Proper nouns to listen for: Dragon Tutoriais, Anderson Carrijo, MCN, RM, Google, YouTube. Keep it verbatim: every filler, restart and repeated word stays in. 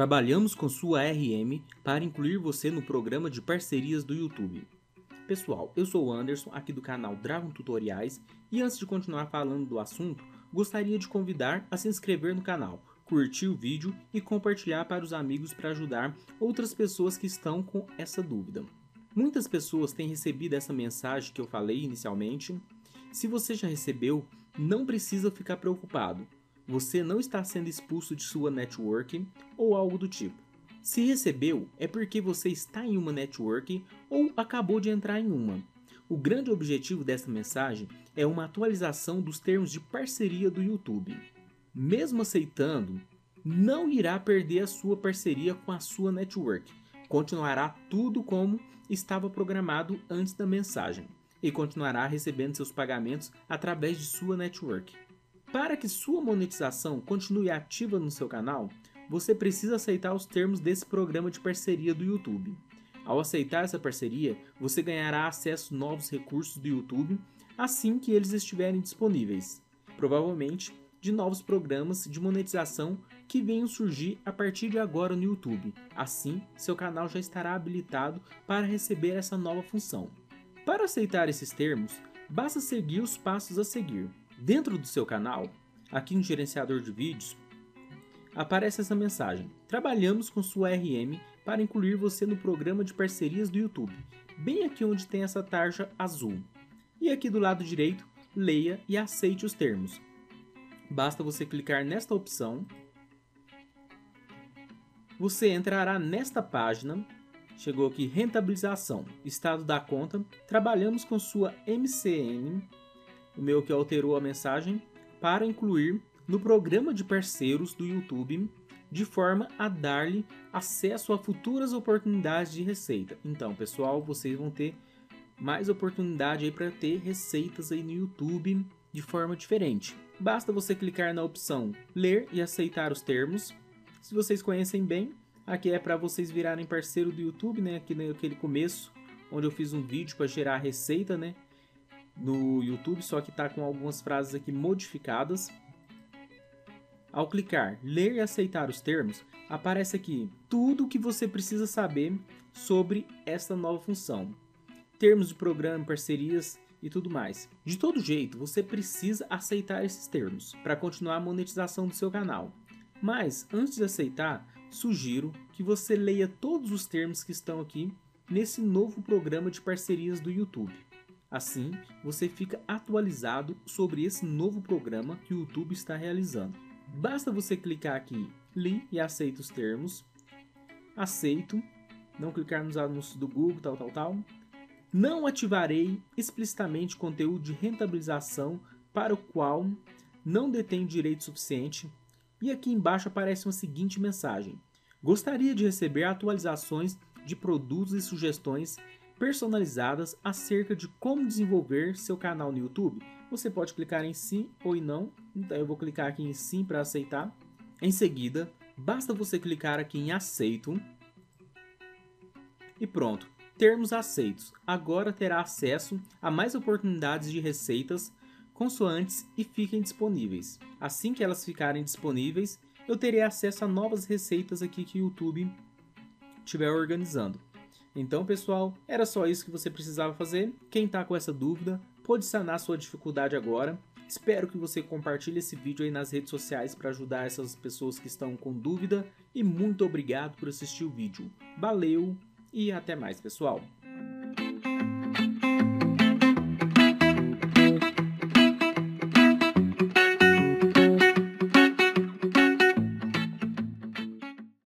Trabalhamos com sua R M para incluir você no programa de parcerias do YouTube. Pessoal, eu sou o Anderson, aqui do canal Dragon Tutoriais, e antes de continuar falando do assunto, gostaria de convidar a se inscrever no canal, curtir o vídeo e compartilhar para os amigos para ajudar outras pessoas que estão com essa dúvida. Muitas pessoas têm recebido essa mensagem que eu falei inicialmente. Se você já recebeu, não precisa ficar preocupado. Você não está sendo expulso de sua network ou algo do tipo. Se recebeu, é porque você está em uma network ou acabou de entrar em uma. O grande objetivo dessa mensagem é uma atualização dos termos de parceria do YouTube. Mesmo aceitando, não irá perder a sua parceria com a sua network. Continuará tudo como estava programado antes da mensagem e continuará recebendo seus pagamentos através de sua network. Para que sua monetização continue ativa no seu canal, você precisa aceitar os termos desse programa de parceria do YouTube. Ao aceitar essa parceria, você ganhará acesso a novos recursos do YouTube assim que eles estiverem disponíveis, provavelmente de novos programas de monetização que venham surgir a partir de agora no YouTube. Assim, seu canal já estará habilitado para receber essa nova função. Para aceitar esses termos, basta seguir os passos a seguir. Dentro do seu canal, aqui no gerenciador de vídeos, aparece essa mensagem: trabalhamos com sua R M para incluir você no programa de parcerias do YouTube, bem aqui onde tem essa tarja azul. E aqui do lado direito, leia e aceite os termos. Basta você clicar nesta opção. Você entrará nesta página. Chegou aqui, rentabilização, estado da conta, trabalhamos com sua M C N. O meu que alterou a mensagem para incluir no programa de parceiros do YouTube, de forma a dar-lhe acesso a futuras oportunidades de receita. Então, pessoal, vocês vão ter mais oportunidade aí para ter receitas aí no YouTube de forma diferente. Basta você clicar na opção ler e aceitar os termos. Se vocês conhecem bem, aqui é para vocês virarem parceiro do YouTube, né? Aqui naquele começo onde eu fiz um vídeo para gerar receita, né? No YouTube, só que está com algumas frases aqui modificadas. Ao clicar ler e aceitar os termos, aparece aqui tudo o que você precisa saber sobre essa nova função, termos de programa, parcerias e tudo mais. De todo jeito, você precisa aceitar esses termos para continuar a monetização do seu canal. Mas antes de aceitar, sugiro que você leia todos os termos que estão aqui nesse novo programa de parcerias do YouTube. Assim, você fica atualizado sobre esse novo programa que o YouTube está realizando. Basta você clicar aqui, li e aceito os termos, aceito, não clicar nos anúncios do Google, tal, tal, tal. Não ativarei explicitamente conteúdo de rentabilização para o qual não detém direito suficiente. E aqui embaixo aparece uma seguinte mensagem: gostaria de receber atualizações de produtos e sugestões personalizadas acerca de como desenvolver seu canal no YouTube. Você pode clicar em sim ou em não. Então eu vou clicar aqui em sim para aceitar. Em seguida, basta você clicar aqui em aceito. E pronto, termos aceitos. Agora terá acesso a mais oportunidades de receitas consoantes e fiquem disponíveis. Assim que elas ficarem disponíveis, eu terei acesso a novas receitas aqui que o YouTube estiver organizando. Então, pessoal, era só isso que você precisava fazer. Quem está com essa dúvida pode sanar sua dificuldade agora. Espero que você compartilhe esse vídeo aí nas redes sociais para ajudar essas pessoas que estão com dúvida. E muito obrigado por assistir o vídeo. Valeu e até mais, pessoal!